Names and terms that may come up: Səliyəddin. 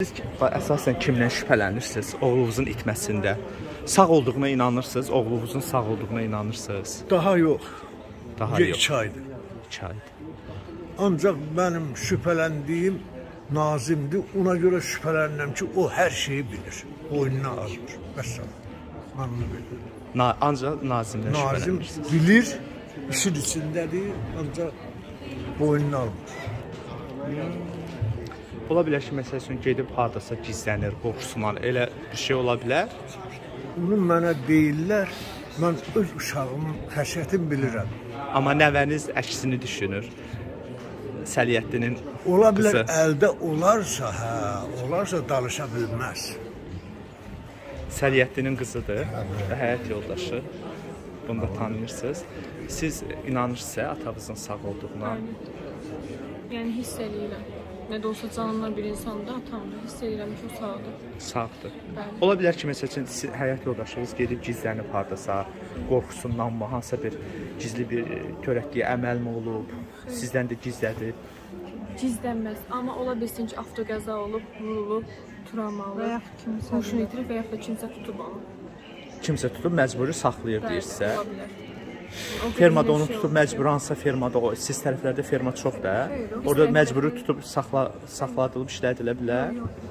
Siz əsasən kimdən şübhələnirsiniz oğlunuzun itməsində? Sağ olduğuna inanırsınız, oğlunuzun sağ olduğuna inanırsınız? Daha yox. Daha yox. 2 aydır. 2 aydır. Ancaq mənim şübhələndiyim Nazimdir. Ona görə şübhələnirəm ki, o hər şeyi bilir. Boynuna alır. Məsələn. Mən onu bilirəm. Ancaq Nazimdən şübhələnirsiniz. Nazim bilir, işin içindədir, ancaq boynuna alır. Ola bilər ki, məsəl üçün gedib hardasa gizlənir, qorxusundan elə bir şey ola bilər. Bunu mənə deyirlər, mən öz uşağımın xəsrətini bilirəm. Amma nəvəniz əksini düşünür, Səliyəddinin qızı. Ola bilər, əldə olarsa, hə, olarsa danışa bilməz. Səliyəddinin qızıdır, həyat yoldaşı, bunu da tanıyırsınız. Siz inanırsınız atanızın sağ olduğuna? Yəni, hiss eləyirəm. Nə də olsa canımla bir insanda atamdır, hiss edirəm ki, o sağdır. Sağdır. Bəli. Ola bilər ki, məsəl üçün, həyat yoldaşınız gedib gizlənib hardasa, qorxusundan mı, hansısa bir gizli bir törətdiyi əməl mi olub, sizdən də gizlədib? Gizlənməz, amma ola bilsin ki, avtoqəza olub, vurulub, travma alıb, huşunu itirib və yaxud da kimsə tutub alıb. Kimsə tutub, məcburi saxlayır deyirsə? Bəli, ola bilər. Fermada onu tutub məcburansa fermada, siz tərəflərdə ferma çox da, orada məcburi tutub saxladılıb işlədilə bilər.